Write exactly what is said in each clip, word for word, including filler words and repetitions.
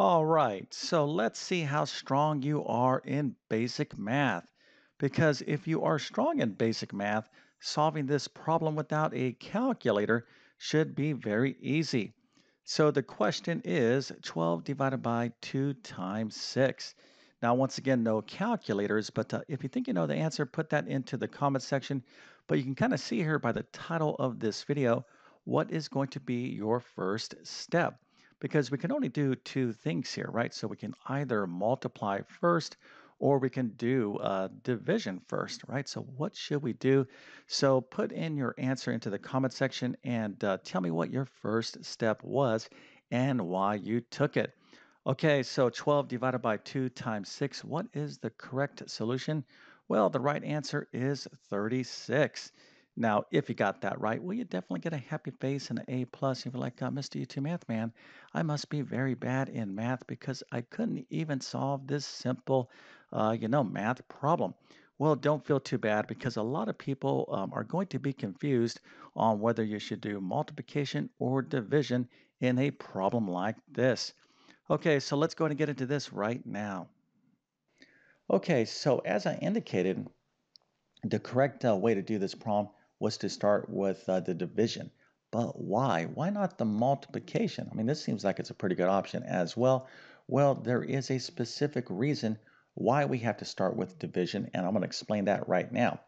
All right, so let's see how strong you are in basic math. Because if you are strong in basic math, solving this problem without a calculator should be very easy. So the question is twelve divided by two times six. Now, once again, no calculators, but uh, if you think you know the answer, put that into the comment section. But you can kind of see here by the title of this video, what is going to be your first step? Because we can only do two things here, right? So we can either multiply first or we can do uh, division first, right? So what should we do? So put in your answer into the comment section and uh, tell me what your first step was and why you took it. Okay, so twelve divided by two times six, what is the correct solution? Well, the right answer is thirty-six. Now, if you got that right, well, you definitely get a happy face and an A plus. If you're like, oh, Mister YouTube Math Man, I must be very bad in math because I couldn't even solve this simple, uh, you know, math problem. Well, don't feel too bad because a lot of people um, are going to be confused on whether you should do multiplication or division in a problem like this. Okay, so let's go ahead and get into this right now. Okay, so as I indicated, the correct uh, way to do this problem was to start with uh, the division. But why? Why not the multiplication? I mean, this seems like it's a pretty good option as well. Well, there is a specific reason why we have to start with division, and I'm going to explain that right now.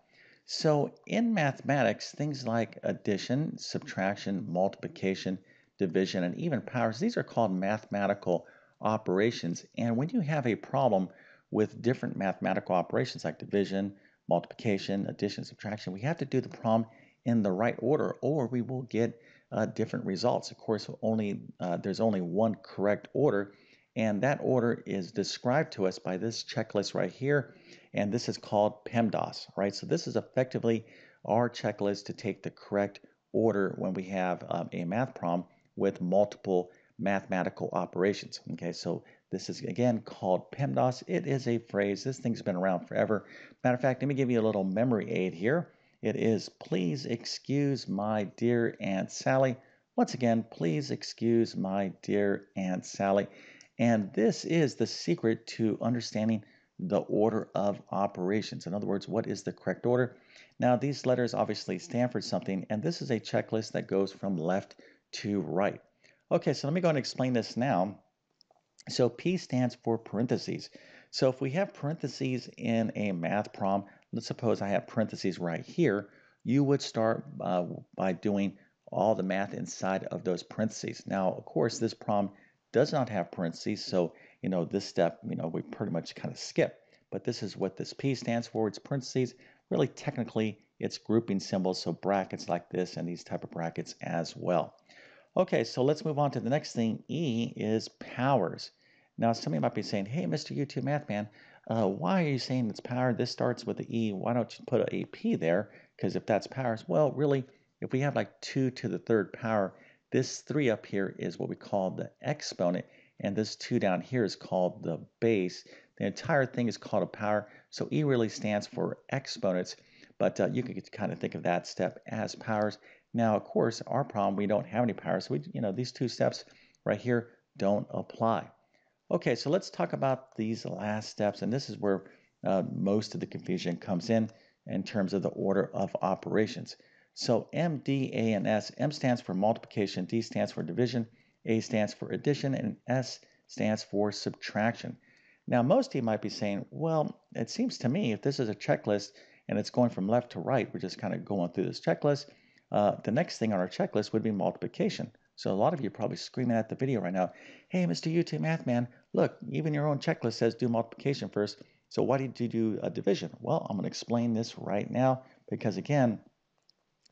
So in mathematics, things like addition, subtraction, multiplication, division, and even powers, these are called mathematical operations. And when you have a problem with different mathematical operations like division, multiplication, addition, subtraction, we have to do the problem in the right order or we will get uh, different results. Of course, only uh, there's only one correct order, and that order is described to us by this checklist right here, and this is called PEMDAS, right? So this is effectively our checklist to take the correct order when we have um, a math problem with multiple mathematical operations. Okay, so this is again called PEMDAS. It is a phrase. This thing's been around forever. Matter of fact, let me give you a little memory aid here. It is, please excuse my dear Aunt Sally. Once again, please excuse my dear Aunt Sally. And this is the secret to understanding the order of operations. In other words, what is the correct order? Now, these letters obviously stand for something, and this is a checklist that goes from left to right. Okay, so let me go and explain this now. So P stands for parentheses. So if we have parentheses in a math problem, let's suppose I have parentheses right here, you would start uh, by doing all the math inside of those parentheses. Now, of course, this problem does not have parentheses, so, you know, this step, you know, we pretty much kind of skip. But this is what this P stands for. It's parentheses. Really, technically, it's grouping symbols, so brackets like this and these type of brackets as well. Okay, so let's move on to the next thing. E is powers. Now, somebody might be saying, hey, Mister YouTube Math Man, uh, why are you saying it's power? This starts with the E. Why don't you put a P there? Because if that's powers, well, really, if we have like two to the third power, this three up here is what we call the exponent, and this two down here is called the base. The entire thing is called a power, so E really stands for exponents, but uh, you can kind of think of that step as powers. Now, of course, our problem, we don't have any power, so we, you know, these two steps right here don't apply. Okay, so let's talk about these last steps, and this is where uh, most of the confusion comes in, in terms of the order of operations. So M, D, A, and S, M stands for multiplication, D stands for division, A stands for addition, and S stands for subtraction. Now, most of you might be saying, well, it seems to me if this is a checklist and it's going from left to right, we're just kind of going through this checklist, Uh, the next thing on our checklist would be multiplication. So a lot of you are probably screaming at the video right now, hey, Mister YouTube Math Man, look, even your own checklist says do multiplication first. So why did you do a division? Well, I'm going to explain this right now because, again,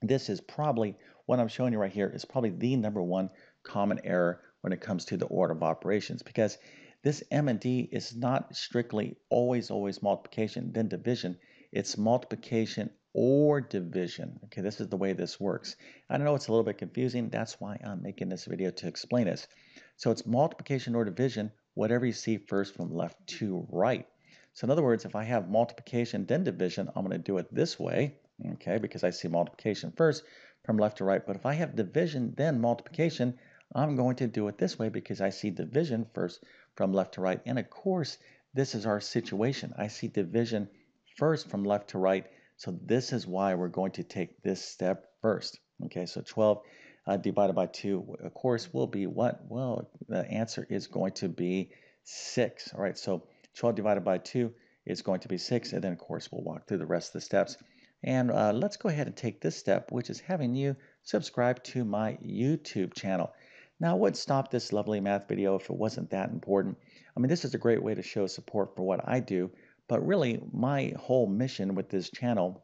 this is probably, what I'm showing you right here is probably the number one common error when it comes to the order of operations, because this M and D is not strictly always, always multiplication, then division. It's multiplication or division. Okay, this is the way this works. I know it's a little bit confusing. That's why I'm making this video to explain this. So it's multiplication or division, whatever you see first from left to right. So in other words, if I have multiplication then division, I'm going to do it this way, okay, because I see multiplication first from left to right. But if I have division then multiplication, I'm going to do it this way because I see division first from left to right. And of course, this is our situation. I see division first from left to right. So this is why we're going to take this step first. Okay, so twelve uh, divided by two, of course, will be what? Well, the answer is going to be six. All right, so twelve divided by two is going to be six. And then, of course, we'll walk through the rest of the steps. And uh, let's go ahead and take this step, which is having you subscribe to my YouTube channel. Now, I would stop this lovely math video if it wasn't that important. I mean, this is a great way to show support for what I do, but really my whole mission with this channel,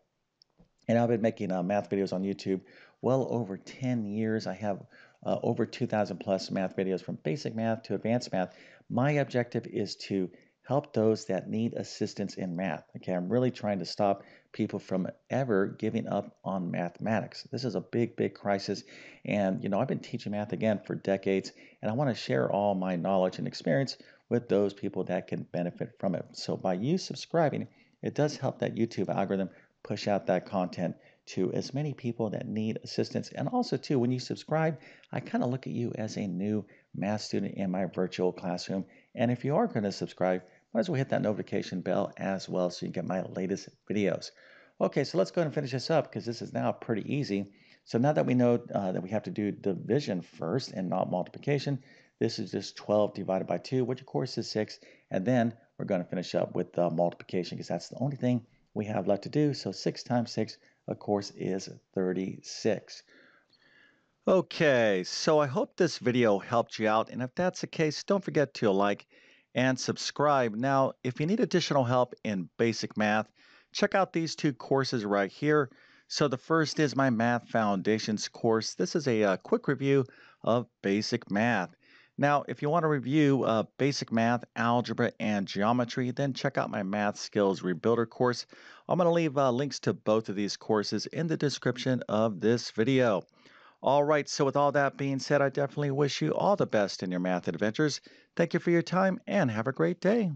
and I've been making uh, math videos on YouTube well over ten years. I have uh, over two thousand plus math videos from basic math to advanced math. My objective is to help those that need assistance in math. Okay, I'm really trying to stop people from ever giving up on mathematics. This is a big, big crisis. And, you know, I've been teaching math again for decades, and I want to share all my knowledge and experience with those people that can benefit from it. So by you subscribing, it does help that YouTube algorithm push out that content to as many people that need assistance. And also, too, when you subscribe, I kind of look at you as a new math student in my virtual classroom. And if you are going to subscribe, might as well hit that notification bell as well so you get my latest videos. Okay, so let's go ahead and finish this up because this is now pretty easy. So now that we know uh, that we have to do division first and not multiplication, this is just twelve divided by two, which of course is six. And then we're going to finish up with uh, multiplication because that's the only thing we have left to do. So six times six, of course, is thirty-six. Okay, so I hope this video helped you out. And if that's the case, don't forget to like and subscribe. Now, if you need additional help in basic math, check out these two courses right here. So the first is my Math Foundations course. This is a, a quick review of basic math. Now, if you want to review uh, basic math, algebra, and geometry, then check out my Math Skills Rebuilder course. I'm going to leave uh, links to both of these courses in the description of this video. All right, so with all that being said, I definitely wish you all the best in your math adventures. Thank you for your time and have a great day.